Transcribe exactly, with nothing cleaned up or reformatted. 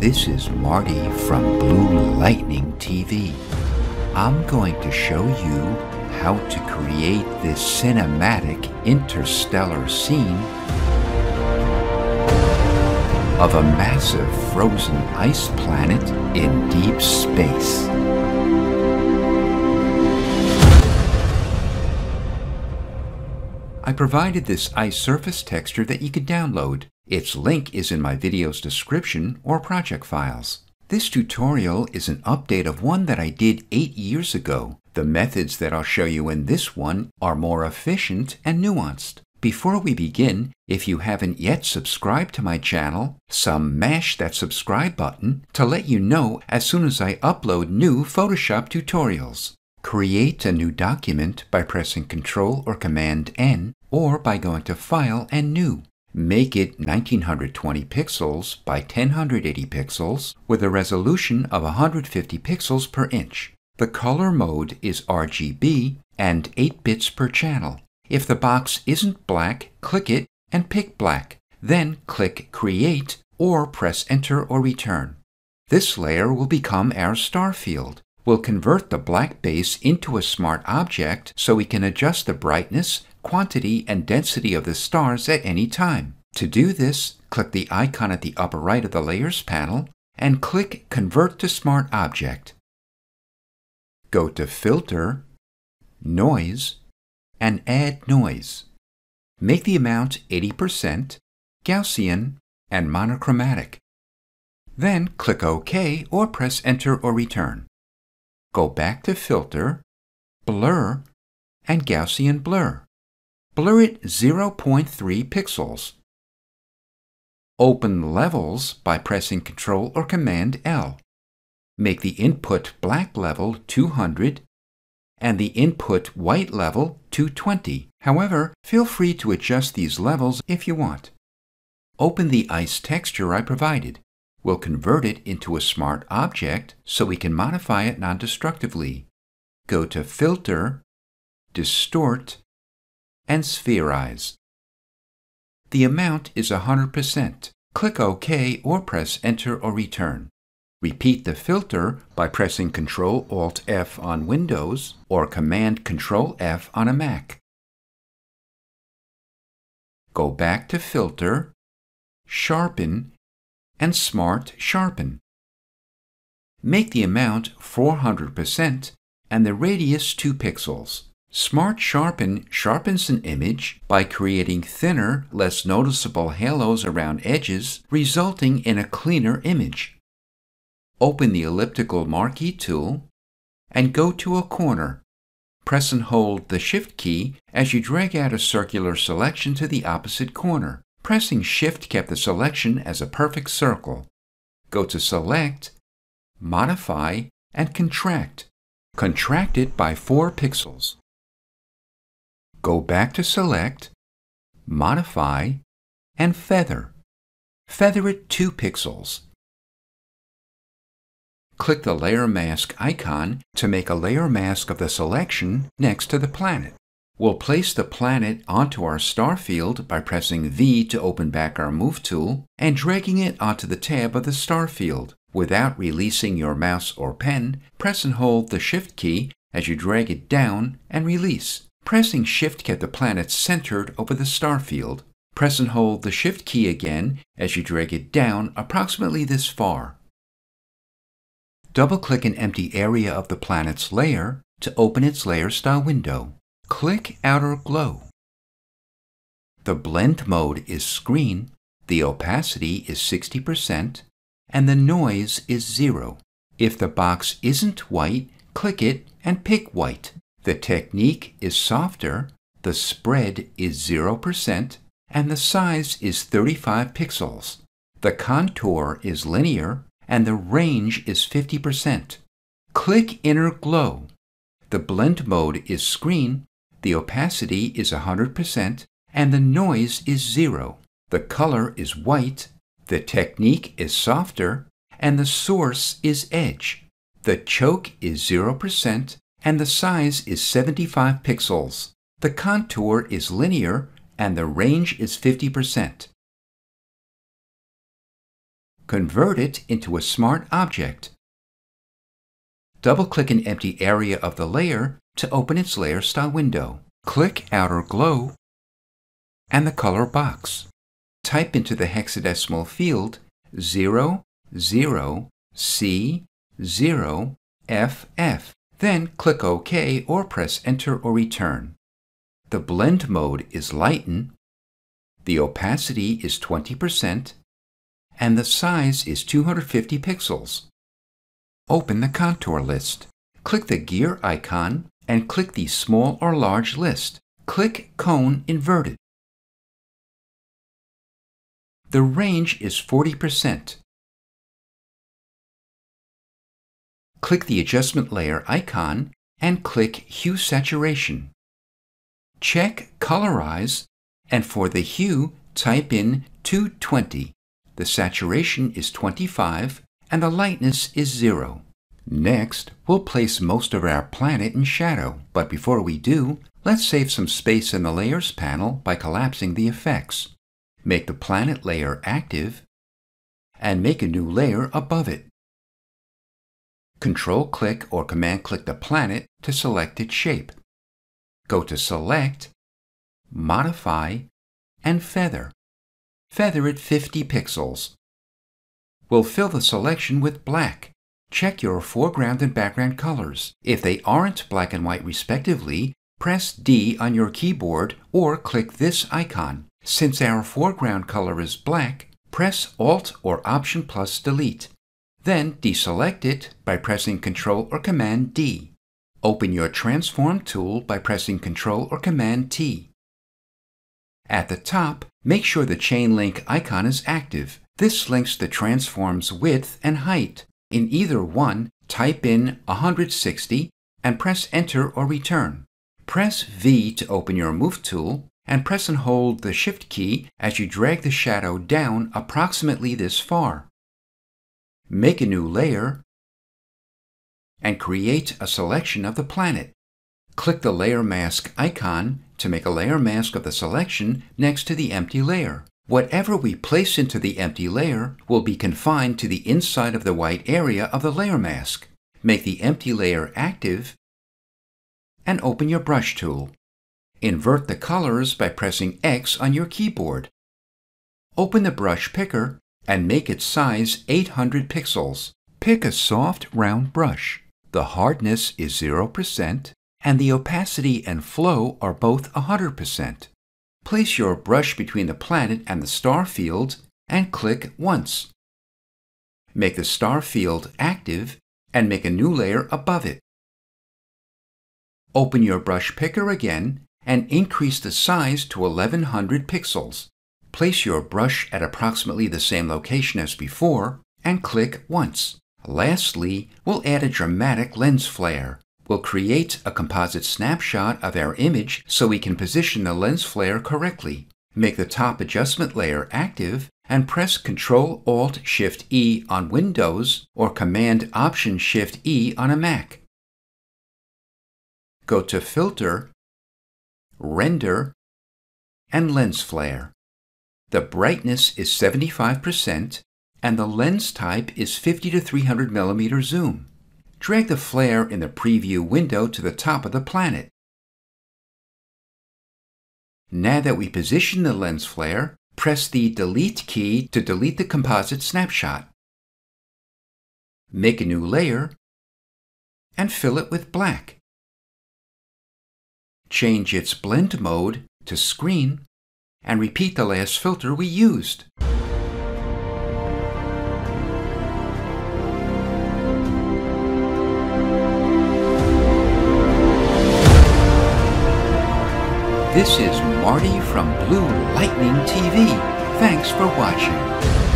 This is Marty from Blue Lightning T V. I'm going to show you how to create this cinematic interstellar scene of a massive frozen ice planet in deep space. I provided this ice surface texture that you could download. Its link is in my video's description or project files. This tutorial is an update of one that I did eight years ago. The methods that I'll show you in this one are more efficient and nuanced. Before we begin, if you haven't yet subscribed to my channel, smash that subscribe button to let you know as soon as I upload new Photoshop tutorials. Create a new document by pressing Control or Command N, or by going to File and New. Make it nineteen twenty pixels by ten eighty pixels with a resolution of one hundred fifty pixels per inch. The color mode is R G B and eight bits per channel. If the box isn't black, click it and pick black. Then click Create or press Enter or Return. This layer will become our star field. We'll convert the black base into a smart object so we can adjust the brightness, quantity, and density of the stars at any time. To do this, click the icon at the upper right of the Layers panel and click Convert to Smart Object. Go to Filter, Noise, and add noise. Make the amount eighty percent, Gaussian, and monochromatic. Then click OK or press Enter or Return. Go back to Filter, Blur, and Gaussian Blur. Blur it zero point three pixels. Open Levels by pressing Ctrl or Command L. Make the input black level two hundred and the input white level two twenty. However, feel free to adjust these levels if you want. Open the ice texture I provided. We'll convert it into a smart object so we can modify it non-destructively. Go to Filter, Distort, and Spherize. The amount is one hundred percent. Click OK or press Enter or Return. Repeat the filter by pressing Control Alt F on Windows or Command Control F on a Mac. Go back to Filter, Sharpen, and Smart Sharpen. Make the amount four hundred percent and the radius two pixels. Smart Sharpen sharpens an image by creating thinner, less noticeable halos around edges, resulting in a cleaner image. Open the Elliptical Marquee Tool and go to a corner. Press and hold the Shift key as you drag out a circular selection to the opposite corner. Pressing Shift kept the selection as a perfect circle. Go to Select, Modify, and Contract. Contract it by four pixels. Go back to Select, Modify, and Feather. Feather it two pixels. Click the Layer Mask icon to make a layer mask of the selection next to the planet. We'll place the planet onto our star field by pressing V to open back our Move tool and dragging it onto the tab of the star field. Without releasing your mouse or pen, press and hold the Shift key as you drag it down and release. Pressing Shift kept the planet centered over the star field. Press and hold the Shift key again as you drag it down approximately this far. Double-click an empty area of the planet's layer to open its Layer Style window. Click Outer Glow. The Blend Mode is Screen, the Opacity is sixty percent, and the Noise is zero. If the box isn't white, click it and pick white. The Technique is Softer, the Spread is zero percent, and the Size is thirty-five pixels. The Contour is Linear, and the range is fifty percent. Click Inner Glow. The Blend Mode is Screen, the Opacity is one hundred percent, and the Noise is zero. The Color is White, the Technique is Softer, and the Source is Edge. The Choke is zero percent, and the Size is seventy-five pixels. The Contour is Linear, and the range is fifty percent. convert it into a smart object. Double-click an empty area of the layer to open its Layer Style window. Click Outer Glow and the color box. Type into the hexadecimal field zero zero C zero F F. Then click OK or press Enter or Return. The Blend Mode is Lighten, the opacity is twenty percent, and the size is two hundred fifty pixels. Open the contour list. Click the gear icon and click the small or large list. Click Cone Inverted. The range is forty percent. Click the Adjustment Layer icon and click Hue Saturation. Check Colorize, and for the hue, type in two twenty. The saturation is twenty-five, and the lightness is zero. Next, we'll place most of our planet in shadow, but before we do, let's save some space in the Layers panel by collapsing the effects. Make the planet layer active, and make a new layer above it. Control-click or Command-click the planet to select its shape. Go to Select, Modify, and Feather. Feather it fifty pixels. We'll fill the selection with black. Check your foreground and background colors. If they aren't black and white respectively, press D on your keyboard or click this icon. Since our foreground color is black, press Alt or Option plus Delete. Then deselect it by pressing Ctrl or Command D. Open your Transform tool by pressing Ctrl or Command T. At the top, make sure the Chain Link icon is active. This links the transform's width and height. In either one, type in one hundred sixty and press Enter or Return. Press V to open your Move tool and press and hold the Shift key as you drag the shadow down approximately this far. Make a new layer and create a selection of the planet. Click the Layer Mask icon to make a layer mask of the selection next to the empty layer. Whatever we place into the empty layer will be confined to the inside of the white area of the layer mask. Make the empty layer active and open your Brush tool. Invert the colors by pressing X on your keyboard. Open the Brush Picker and make its size eight hundred pixels. Pick a soft, round brush. The hardness is zero percent, and the opacity and flow are both one hundred percent. Place your brush between the planet and the star field and click once. Make the star field active and make a new layer above it. Open your Brush Picker again and increase the size to eleven hundred pixels. Place your brush at approximately the same location as before and click once. Lastly, we'll add a dramatic lens flare. We'll create a composite snapshot of our image so we can position the lens flare correctly. Make the top adjustment layer active and press Control Alt Shift E on Windows or Command Option Shift E on a Mac. Go to Filter, Render, and Lens Flare. The brightness is seventy-five percent, and the lens type is fifty to three hundred millimeter zoom. Drag the flare in the preview window to the top of the planet. Now that we position the lens flare, press the Delete key to delete the composite snapshot. Make a new layer and fill it with black. Change its Blend Mode to Screen and repeat the last filter we used. This is Marty from Blue Lightning T V. Thanks for watching.